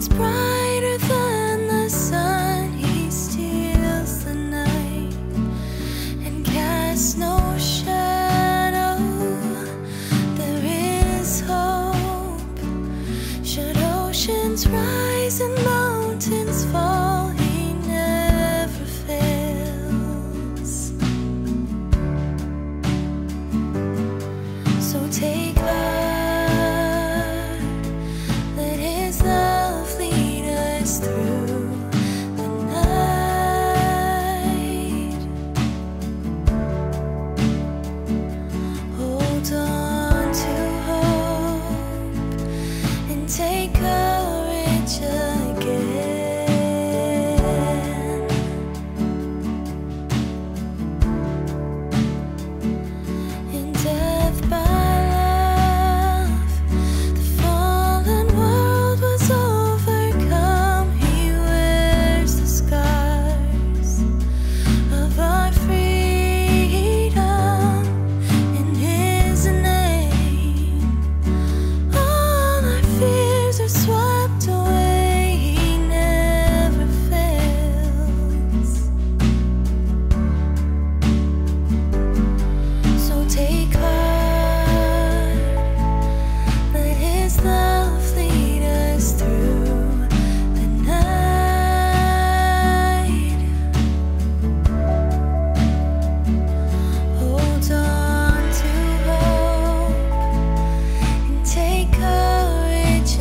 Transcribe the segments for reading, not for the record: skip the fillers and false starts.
shines brighter than the sun. He steals the night and casts no shadow. There is hope. Should oceans rise and mountains fall, He never fails. So take us. Take courage again. In death by love, the fallen world was overcome. He wears the scars of our freedom. In His name, all our fears are swept away. He never fails. So take heart, let His love lead us through the night. Hold on to hope and take courage.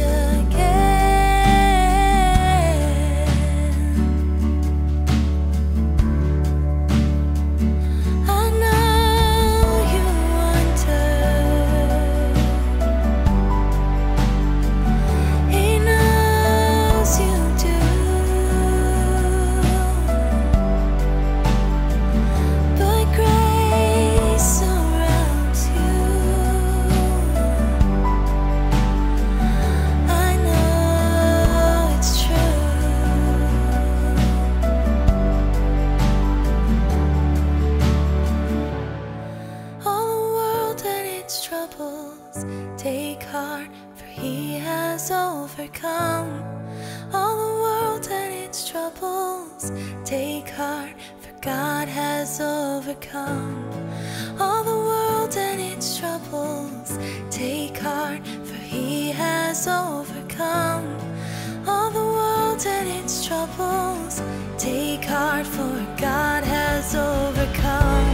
Take heart, for He has overcome all the world and its troubles. Take heart, for God has overcome all the world and its troubles. Take heart, for He has overcome all the world and its troubles. Take heart, for God has overcome.